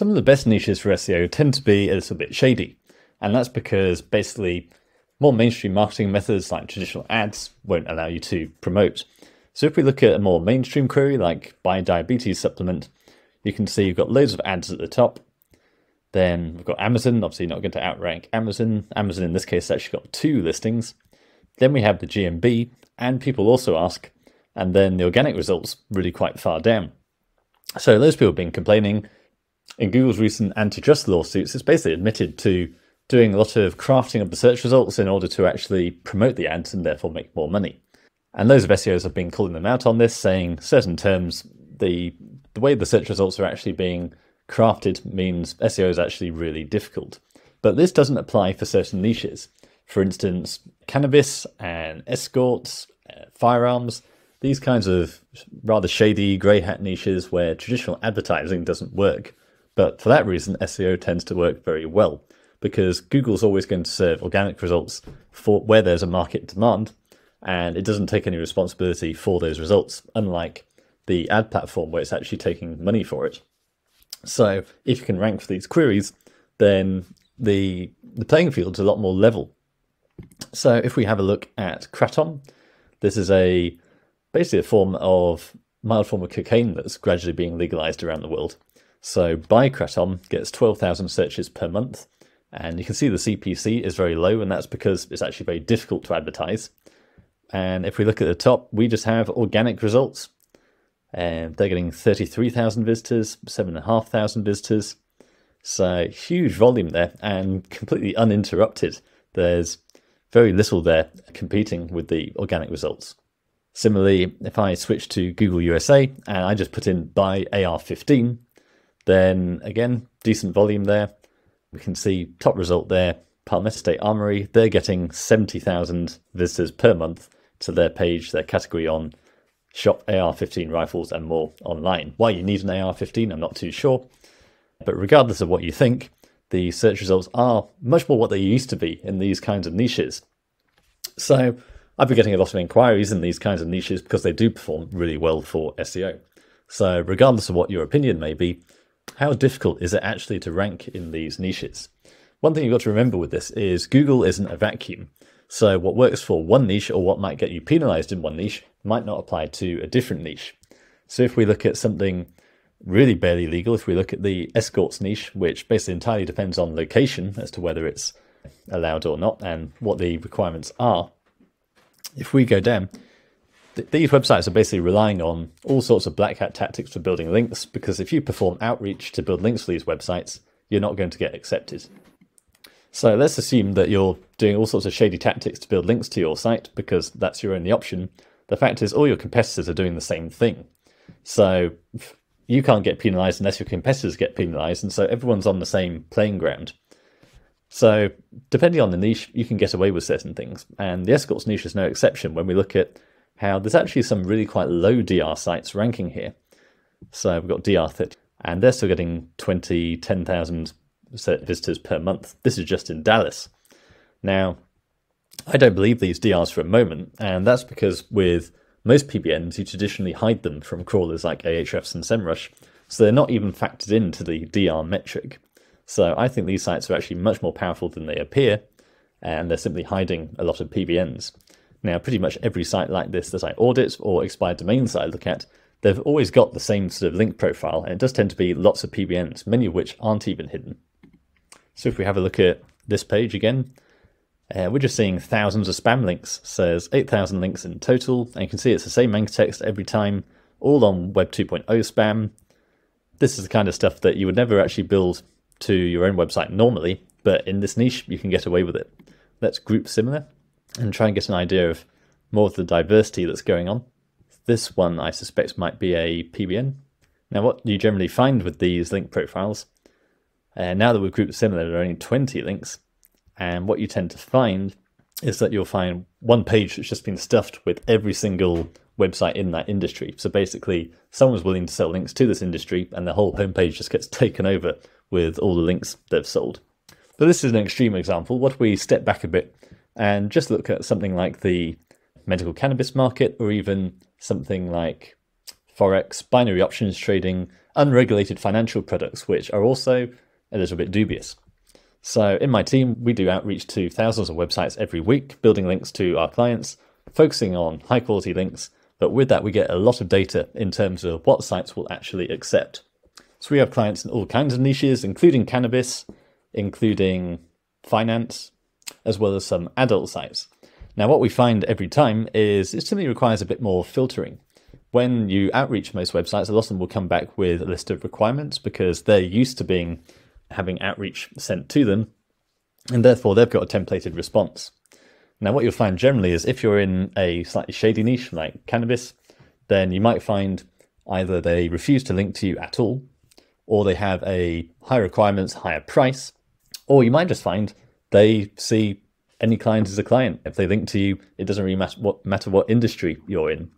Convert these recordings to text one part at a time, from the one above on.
Some of the best niches for SEO tend to be a little bit shady, and that's because basically more mainstream marketing methods like traditional ads won't allow you to promote. So if we look at a more mainstream query like buy diabetes supplement, you can see you've got loads of ads at the top. Then we've got Amazon, obviously not going to outrank Amazon. Amazon in this case has actually got 2 listings. Then we have the GMB, and people also ask, and then the organic results really quite far down. So those people have been complaining. In Google's recent antitrust lawsuits, it's basically admitted to doing a lot of crafting of the search results in order to actually promote the ads and therefore make more money. And loads of SEOs have been calling them out on this, saying certain terms, the way the search results are actually being crafted means SEO is actually really difficult. But this doesn't apply for certain niches. For instance, cannabis and escorts, firearms, these kinds of rather shady grey hat niches where traditional advertising doesn't work. But for that reason, SEO tends to work very well because Google's always going to serve organic results for where there's a market demand, and it doesn't take any responsibility for those results, unlike the ad platform where it's actually taking money for it. So if you can rank for these queries, then the playing field's a lot more level. So if we have a look at Kratom, this is basically a mild form of cocaine that's gradually being legalized around the world. So buy Kratom gets 12,000 searches per month, and you can see the CPC is very low, and that's because it's actually very difficult to advertise. And if we look at the top, we just have organic results, and they're getting 33,000 visitors, 7,500 visitors. So huge volume there and completely uninterrupted. There's very little there competing with the organic results. Similarly, if I switch to Google USA and I just put in buy AR-15, then again, decent volume there. We can see top result there, Palmetto State Armory. They're getting 70,000 visitors per month to their page, their category on shop AR-15 rifles and more online. Why you need an AR-15, I'm not too sure. But regardless of what you think, the search results are much more what they used to be in these kinds of niches. So I've been getting a lot of inquiries in these kinds of niches because they do perform really well for SEO. So regardless of what your opinion may be, how difficult is it actually to rank in these niches? One thing you've got to remember with this is Google isn't a vacuum. So what works for one niche, or what might get you penalized in one niche, might not apply to a different niche. So if we look at something really barely legal, if we look at the escorts niche, which basically entirely depends on location as to whether it's allowed or not and what the requirements are. If we go down, these websites are basically relying on all sorts of black hat tactics for building links, because if you perform outreach to build links for these websites, you're not going to get accepted. So let's assume that you're doing all sorts of shady tactics to build links to your site because that's your only option. The fact is all your competitors are doing the same thing. So you can't get penalized unless your competitors get penalized, and so everyone's on the same playing ground. So depending on the niche, you can get away with certain things, and the escorts niche is no exception when we look at how there's actually some really quite low DR sites ranking here. So we've got DR30, and they're still getting 10,000 visitors per month. This is just in Dallas. Now, I don't believe these DRs for a moment, and that's because with most PBNs, you traditionally hide them from crawlers like Ahrefs and SEMrush, so they're not even factored into the DR metric. So I think these sites are actually much more powerful than they appear, and they're simply hiding a lot of PBNs. Now, pretty much every site like this that I audit, or expired domains that I look at, they've always got the same sort of link profile, and it does tend to be lots of PBNs, many of which aren't even hidden. So if we have a look at this page again, we're just seeing thousands of spam links. So there's 8,000 links in total, and you can see it's the same anchor text every time, all on Web 2.0 spam. This is the kind of stuff that you would never actually build to your own website normally, but in this niche, you can get away with it. Let's group similar and try and get an idea of more of the diversity that's going on. This one I suspect might be a PBN. Now what you generally find with these link profiles, now that we've grouped similar, there are only 20 links, and what you tend to find is that you'll find one page that's just been stuffed with every single website in that industry. So basically someone's willing to sell links to this industry and the whole homepage just gets taken over with all the links they've sold. But this is an extreme example. What if we step back a bit and just look at something like the medical cannabis market, or even something like Forex, binary options trading, unregulated financial products, which are also a little bit dubious. So in my team, we do outreach to thousands of websites every week, building links to our clients, focusing on high quality links. But with that, we get a lot of data in terms of what sites will actually accept. So we have clients in all kinds of niches, including cannabis, including finance, as well as some adult sites. Now, what we find every time is it simply requires a bit more filtering. When you outreach most websites, a lot of them will come back with a list of requirements because they're used to having outreach sent to them, and therefore they've got a templated response. Now, what you'll find generally is if you're in a slightly shady niche like cannabis, then you might find either they refuse to link to you at all, or they have a high requirements, higher price, or you might just find they see any client as a client. If they link to you, it doesn't really matter what industry you're in.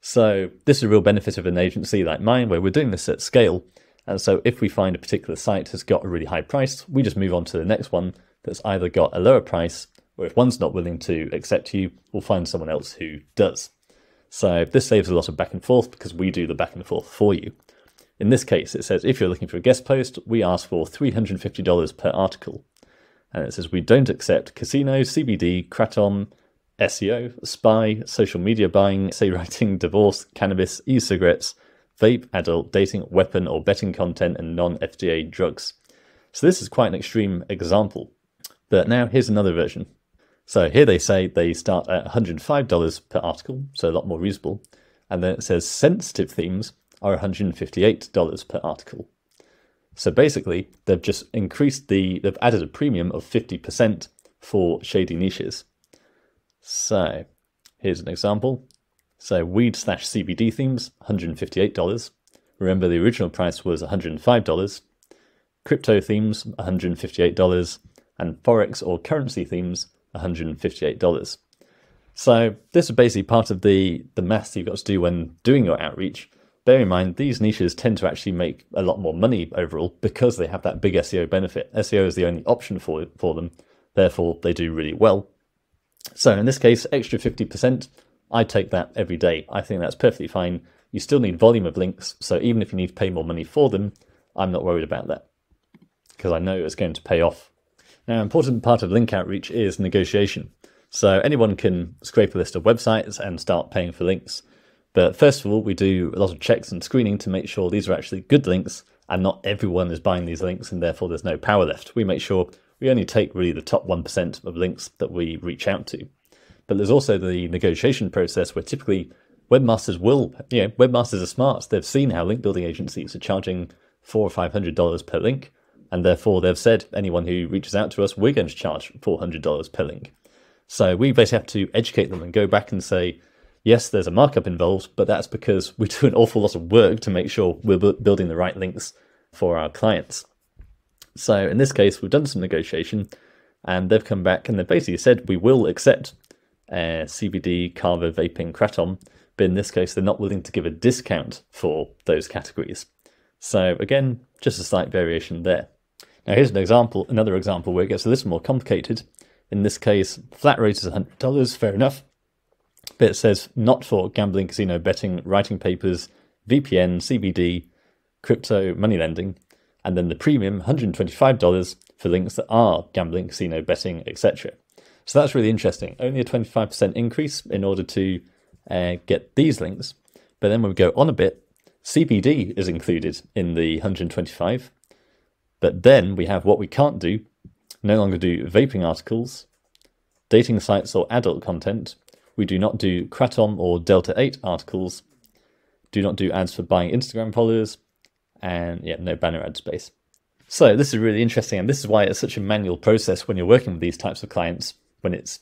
So this is a real benefit of an agency like mine, where we're doing this at scale. And so if we find a particular site has got a really high price, we just move on to the next one that's either got a lower price, or if one's not willing to accept you, we'll find someone else who does. So this saves a lot of back and forth because we do the back and forth for you. In this case, it says, if you're looking for a guest post, we ask for $350 per article. And it says we don't accept casino, CBD, Kratom, SEO, spy, social media buying, essay writing, divorce, cannabis, e-cigarettes, vape, adult, dating, weapon or betting content, and non-FDA drugs. So this is quite an extreme example. But now here's another version. So here they say they start at $105 per article, so a lot more reasonable. And then it says sensitive themes are $158 per article. So basically, they've just increased they've added a premium of 50% for shady niches. So here's an example. So weed/CBD themes, $158. Remember, the original price was $105. Crypto themes, $158. And forex or currency themes, $158. So this is basically part of the maths you've got to do when doing your outreach. Bear in mind, these niches tend to actually make a lot more money overall because they have that big SEO benefit. SEO is the only option for them. Therefore, they do really well. So in this case, extra 50%, I take that every day. I think that's perfectly fine. You still need volume of links. So even if you need to pay more money for them, I'm not worried about that because I know it's going to pay off. Now, an important part of link outreach is negotiation. So anyone can scrape a list of websites and start paying for links. But first of all, we do a lot of checks and screening to make sure these are actually good links and not everyone is buying these links and therefore there's no power left. We make sure we only take really the top 1% of links that we reach out to. But there's also the negotiation process where typically webmasters webmasters are smart. They've seen how link building agencies are charging $400 or $500 per link. And therefore, they've said anyone who reaches out to us, we're going to charge $400 per link. So we basically have to educate them and go back and say, yes, there's a markup involved, but that's because we do an awful lot of work to make sure we're building the right links for our clients. So in this case, we've done some negotiation and they've come back and they've basically said, we will accept CBD, Carver, Vaping, Kratom, but in this case, they're not willing to give a discount for those categories. So again, just a slight variation there. Now here's an example, another example where it gets a little more complicated. In this case, flat rate is $100, fair enough. But it says not for gambling, casino, betting, writing papers, VPN, CBD, crypto, money lending, and then the premium $125 for links that are gambling, casino, betting, etc. So that's really interesting. Only a 25% increase in order to get these links. But then when we go on a bit, CBD is included in the 125. But then we have what we can't do, no longer do vaping articles, dating sites or adult content. We do not do Kratom or Delta 8 articles, do not do ads for buying Instagram followers, and yeah, no banner ad space. So this is really interesting, and this is why it's such a manual process when you're working with these types of clients, when it's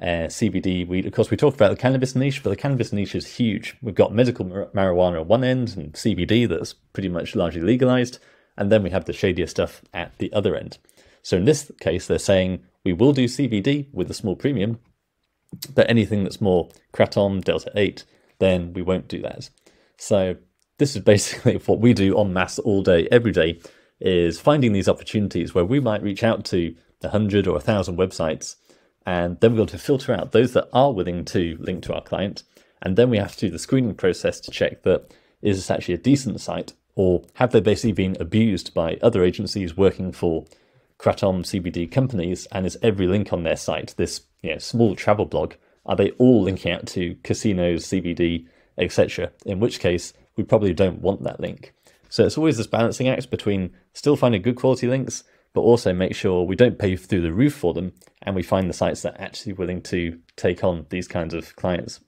CBD. Of course, we talk about the cannabis niche, but the cannabis niche is huge. We've got medical marijuana on one end and CBD that's pretty much largely legalized. And then we have the shadier stuff at the other end. So in this case, they're saying we will do CBD with a small premium, but anything that's more Kratom, Delta 8, then we won't do that. So this is basically what we do en masse all day, every day, is finding these opportunities where we might reach out to 100 or 1,000 websites, and then we're able to filter out those that are willing to link to our client. And then we have to do the screening process to check that is this actually a decent site, or have they basically been abused by other agencies working for Kratom CBD companies? And is every link on their site, this small travel blog, are they all linking out to casinos, CBD, etc.? In which case, we probably don't want that link. So it's always this balancing act between still finding good quality links, but also make sure we don't pay through the roof for them, and we find the sites that are actually willing to take on these kinds of clients.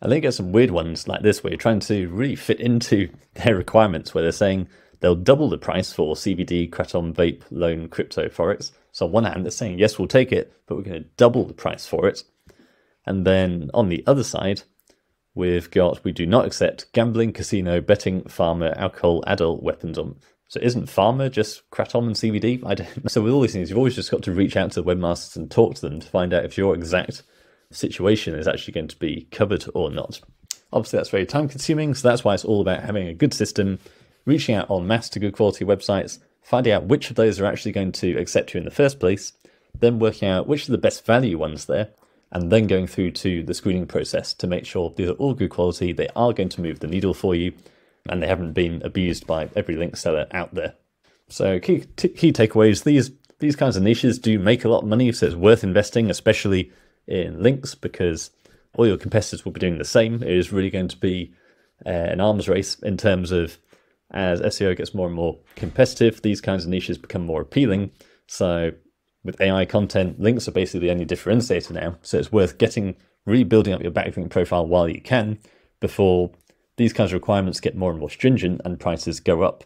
And then you get some weird ones like this, where you're trying to really fit into their requirements, where they're saying they'll double the price for CBD, Kratom, vape, loan, crypto, forex. So on one hand, they're saying, yes, we'll take it, but we're going to double the price for it. And then on the other side, we've got, we do not accept gambling, casino, betting, pharma, alcohol, adult, weapons. So isn't pharma just Kratom and CBD? I don't know. So with all these things, you've always just got to reach out to the webmasters and talk to them to find out if your exact situation is actually going to be covered or not. Obviously, that's very time consuming. So that's why it's all about having a good system, reaching out en masse to good quality websites, finding out which of those are actually going to accept you in the first place, then working out which are the best value ones there, and then going through to the screening process to make sure these are all good quality, they are going to move the needle for you, and they haven't been abused by every link seller out there. So key takeaways, these kinds of niches do make a lot of money, so it's worth investing, especially in links, because all your competitors will be doing the same. It is really going to be an arms race in terms of, as SEO gets more and more competitive, these kinds of niches become more appealing. So with AI content, links are basically the only differentiator now. So it's worth really building up your backlink profile while you can, before these kinds of requirements get more and more stringent and prices go up.